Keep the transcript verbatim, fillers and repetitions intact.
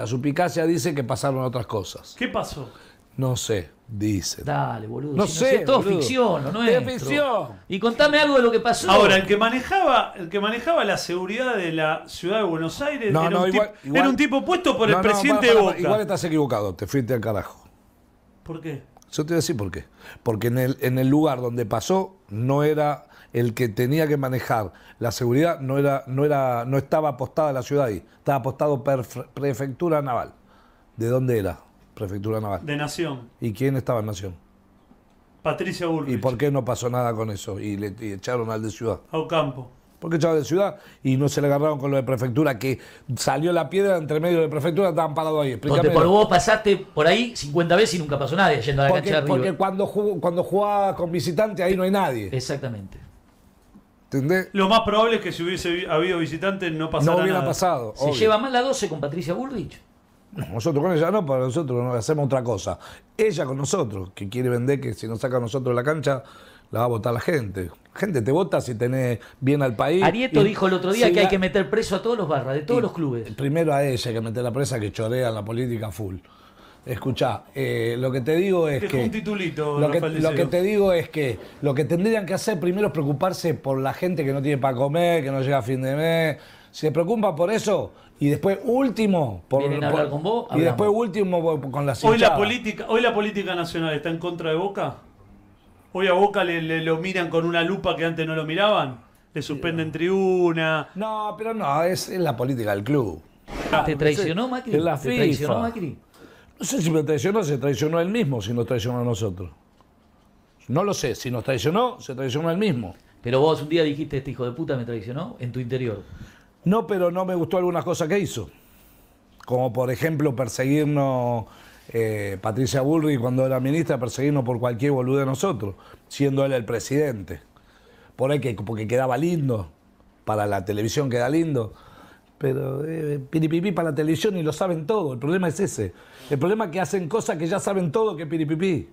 La suplicacia dice que pasaron otras cosas. ¿Qué pasó? No sé, dice. Dale, boludo. No si sé, no sé es todo boludo. Ficción, ¿no es? Es ficción. Y contame algo de lo que pasó. Ahora, el que manejaba, el que manejaba la seguridad de la ciudad de Buenos Aires no, era, no, un igual, igual, era un tipo puesto por no, el presidente no, para, para, para, de Boca. Igual estás equivocado, te fuiste al carajo. ¿Por qué? Yo te voy a decir por qué. Porque en el, en el lugar donde pasó no era el que tenía que manejar la seguridad, no era, no era, no estaba apostada la ciudad ahí, estaba apostado perfe, Prefectura Naval. ¿De dónde era? Prefectura Naval. De Nación. ¿Y quién estaba en Nación? Patricia Bullrich. ¿Y por qué no pasó nada con eso? Y le y echaron al de Ciudad. A Ocampo. ¿Por qué echaron de Ciudad? Y no se le agarraron con lo de Prefectura, que salió la piedra entre medio de Prefectura, estaban parados ahí. Explícame. Por vos pasaste por ahí cincuenta veces y nunca pasó nadie yendo a la cancha de River. Porque cuando jugó, cuando jugaba con visitante ahí no hay nadie. Exactamente. ¿Entendés? Lo más probable es que si hubiese habido visitantes no pasara nada. No hubiera nada. pasado. ¿Se obvio. lleva mal la doce con Patricia Bullrich? No, nosotros con ella no, para nosotros no, hacemos otra cosa. Ella con nosotros, que quiere vender que si nos saca a nosotros la cancha, la va a votar la gente. La gente te vota si tenés bien al país. Arietto y, dijo el otro día si que la, hay que meter preso a todos los barras, de todos los clubes. Primero a ella hay que meter la presa, que chorea la política full. Escuchá, eh, lo que te digo es que, un titulito, lo, que, lo que te digo es que lo que tendrían que hacer primero es preocuparse por la gente que no tiene para comer, que no llega a fin de mes. Se preocupa por eso y después último por, ¿Vienen a hablar por con vos? Hablamos. Y después último con la hoy la política hoy la política nacional está en contra de Boca. Hoy a Boca le, le lo miran con una lupa que antes no lo miraban. Le suspenden tribuna. No, pero no, es, es la política del club. ¿Te traicionó Macri? ¿Te traicionó Macri? No sé si me traicionó, se traicionó él mismo, si nos traicionó a nosotros. No lo sé, si nos traicionó, se traicionó él mismo. Pero vos un día dijiste, este hijo de puta me traicionó en tu interior. No, pero no me gustó algunas cosas que hizo. Como por ejemplo perseguirnos, eh, Patricia Bullrich cuando era ministra, perseguirnos por cualquier boludo de nosotros, siendo él el presidente. Por ahí que, porque quedaba lindo, para la televisión queda lindo, pero eh, piripipí para la televisión y lo saben todo, el problema es ese. El problema es que hacen cosas que ya saben todo que piripipí.